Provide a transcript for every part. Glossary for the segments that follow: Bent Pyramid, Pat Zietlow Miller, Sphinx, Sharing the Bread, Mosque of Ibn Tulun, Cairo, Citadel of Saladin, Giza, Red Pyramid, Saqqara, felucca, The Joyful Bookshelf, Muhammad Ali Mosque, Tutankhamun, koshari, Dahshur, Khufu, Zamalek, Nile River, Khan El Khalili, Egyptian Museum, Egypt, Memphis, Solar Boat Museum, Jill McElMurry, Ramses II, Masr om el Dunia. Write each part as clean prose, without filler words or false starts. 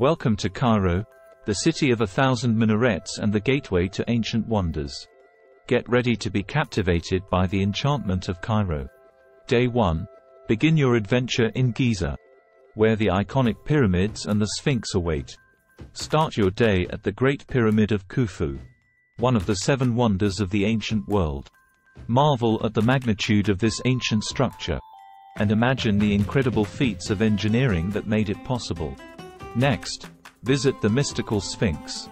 Welcome to Cairo, the city of 1,000 minarets and the gateway to ancient wonders. Get ready to be captivated by the enchantment of Cairo. Day 1. Begin your adventure in Giza, where the iconic pyramids and the Sphinx await. Start your day at the Great Pyramid of Khufu, one of the 7 wonders of the ancient world. Marvel at the magnitude of this ancient structure, and imagine the incredible feats of engineering that made it possible. Next, visit the mystical Sphinx,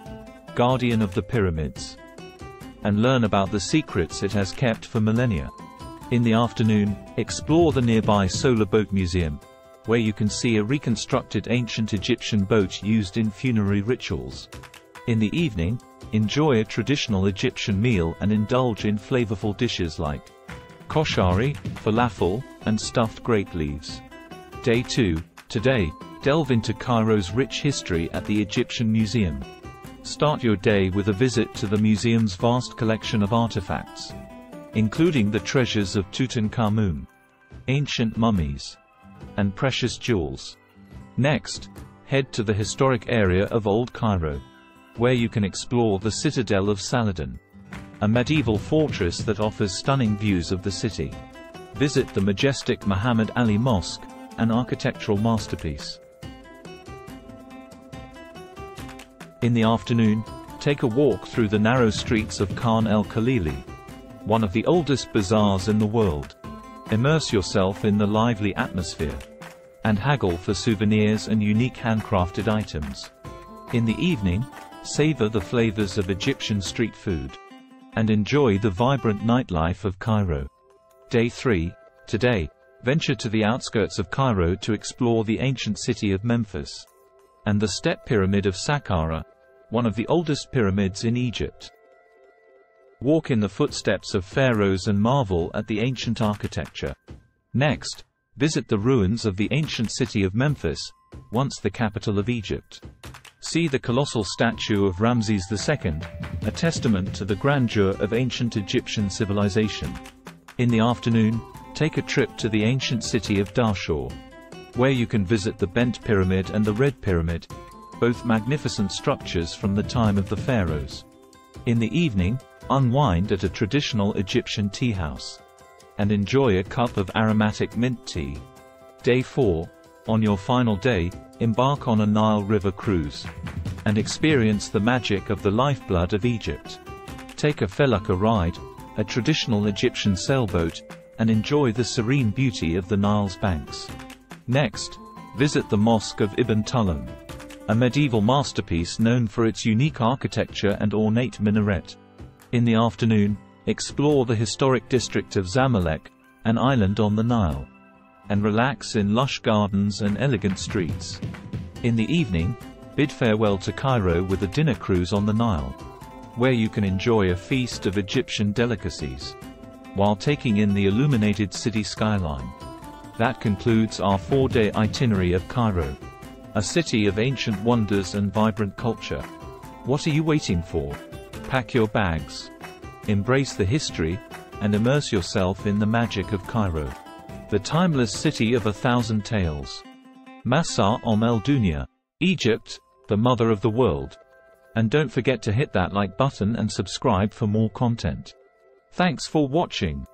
guardian of the pyramids, and learn about the secrets it has kept for millennia. In the afternoon, explore the nearby Solar Boat Museum, where you can see a reconstructed ancient Egyptian boat used in funerary rituals. In the evening, enjoy a traditional Egyptian meal and indulge in flavorful dishes like koshari, falafel, and stuffed grape leaves. Day 2. Today, delve into Cairo's rich history at the Egyptian Museum. Start your day with a visit to the museum's vast collection of artifacts, including the treasures of Tutankhamun, ancient mummies, and precious jewels. Next, head to the historic area of Old Cairo, where you can explore the Citadel of Saladin, a medieval fortress that offers stunning views of the city. Visit the majestic Muhammad Ali Mosque, an architectural masterpiece. In the afternoon, take a walk through the narrow streets of Khan El Khalili, one of the oldest bazaars in the world. Immerse yourself in the lively atmosphere, and haggle for souvenirs and unique handcrafted items. In the evening, savor the flavors of Egyptian street food, and enjoy the vibrant nightlife of Cairo. Day 3. Today, venture to the outskirts of Cairo to explore the ancient city of Memphis, and the Step Pyramid of Saqqara, one of the oldest pyramids in Egypt. Walk in the footsteps of pharaohs and marvel at the ancient architecture. Next, visit the ruins of the ancient city of Memphis, once the capital of Egypt. See the colossal statue of Ramses II, a testament to the grandeur of ancient Egyptian civilization. In the afternoon, take a trip to the ancient city of Dahshur, where you can visit the Bent Pyramid and the Red Pyramid, both magnificent structures from the time of the pharaohs. In the evening, unwind at a traditional Egyptian tea house, and enjoy a cup of aromatic mint tea. Day 4. On your final day, embark on a Nile River cruise, and experience the magic of the lifeblood of Egypt. Take a felucca ride, a traditional Egyptian sailboat, and enjoy the serene beauty of the Nile's banks. Next, visit the Mosque of Ibn Tulun, a medieval masterpiece known for its unique architecture and ornate minaret. In the afternoon, explore the historic district of Zamalek, an island on the Nile, and relax in lush gardens and elegant streets. In the evening, bid farewell to Cairo with a dinner cruise on the Nile, where you can enjoy a feast of Egyptian delicacies, while taking in the illuminated city skyline. That concludes our 4-day itinerary of Cairo, a city of ancient wonders and vibrant culture. What are you waiting for? Pack your bags, embrace the history, and immerse yourself in the magic of Cairo, the timeless city of 1,000 tales. Masr om el Dunia, Egypt, the mother of the world. And don't forget to hit that like button and subscribe for more content. Thanks for watching.